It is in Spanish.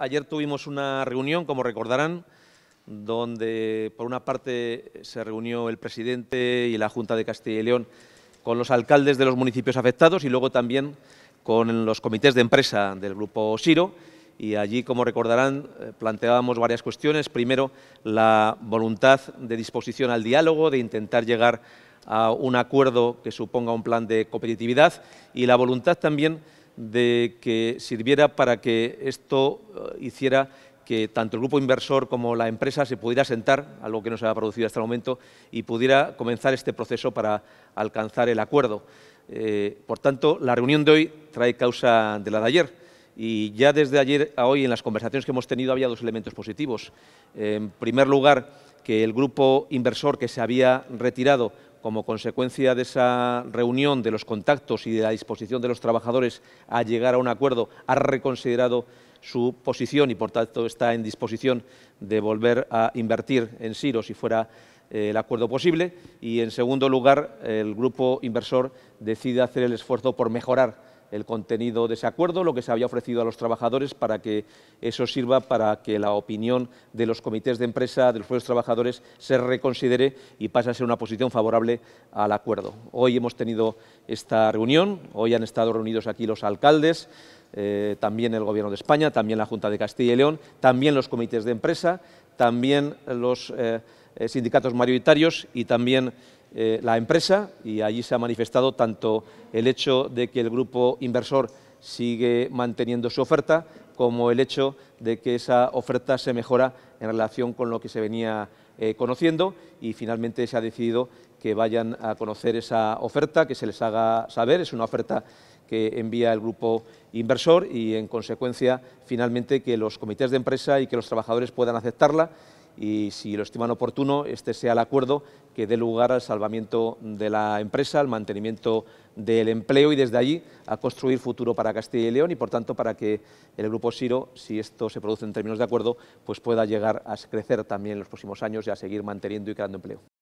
Ayer tuvimos una reunión, como recordarán, donde por una parte se reunió el presidente y la Junta de Castilla y León con los alcaldes de los municipios afectados y luego también con los comités de empresa del Grupo Siro. Y allí, como recordarán, planteábamos varias cuestiones. Primero, la voluntad de disposición al diálogo, de intentar llegar a un acuerdo que suponga un plan de competitividad, y la voluntad también de que sirviera para que esto hiciera que tanto el grupo inversor como la empresa se pudiera sentar, algo que no se había producido hasta el momento, y pudiera comenzar este proceso para alcanzar el acuerdo. Por tanto, la reunión de hoy trae causa de la de ayer. Y ya desde ayer a hoy, en las conversaciones que hemos tenido, había dos elementos positivos. En primer lugar, que el grupo inversor, que se había retirado como consecuencia de esa reunión, de los contactos y de la disposición de los trabajadores a llegar a un acuerdo, ha reconsiderado su posición y, por tanto, está en disposición de volver a invertir en Siro si fuera el acuerdo posible. Y, en segundo lugar, el grupo inversor decide hacer el esfuerzo por mejorar el contenido de ese acuerdo, lo que se había ofrecido a los trabajadores, para que eso sirva para que la opinión de los comités de empresa, de los propios trabajadores, se reconsidere y pase a ser una posición favorable al acuerdo. Hoy hemos tenido esta reunión, hoy han estado reunidos aquí los alcaldes, también el Gobierno de España, también la Junta de Castilla y León, también los comités de empresa, también los sindicatos mayoritarios y también la empresa, y allí se ha manifestado tanto el hecho de que el grupo inversor sigue manteniendo su oferta como el hecho de que esa oferta se mejora en relación con lo que se venía conociendo, y finalmente se ha decidido que vayan a conocer esa oferta, que se les haga saber. Es una oferta que envía el grupo inversor y, en consecuencia, finalmente que los comités de empresa y que los trabajadores puedan aceptarla, y si lo estiman oportuno, este sea el acuerdo que dé lugar al salvamiento de la empresa, al mantenimiento del empleo y desde allí a construir futuro para Castilla y León y, por tanto, para que el Grupo Siro, si esto se produce en términos de acuerdo, pues pueda llegar a crecer también en los próximos años y a seguir manteniendo y creando empleo.